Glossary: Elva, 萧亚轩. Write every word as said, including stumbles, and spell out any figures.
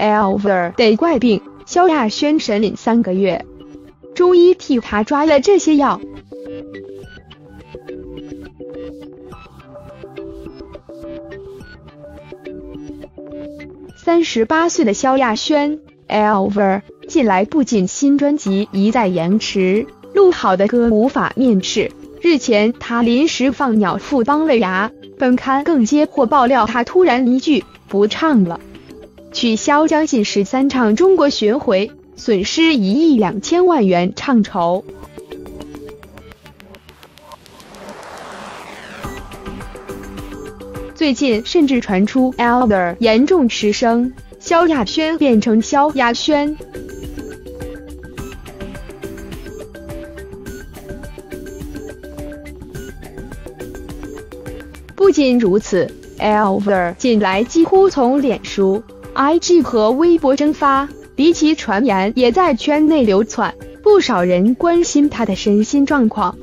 Elva 得怪病，萧亚轩神隐三个月，中医替他抓了这些药。 三十八岁的萧亚轩 ，Elva 近来不仅新专辑一再延迟，录好的歌无法面世。日前，他临时放鸟赴帮了牙，本刊更接获爆料，他突然一句不唱了，取消将近十三场中国巡回，损失一亿两千万元唱酬。 最近甚至传出 Elva 严重失声，萧亚轩变成萧亚轩。不仅如此 ，Elva 近来几乎从脸书、I G 和微博蒸发，离奇传言也在圈内流窜，不少人关心她的身心状况。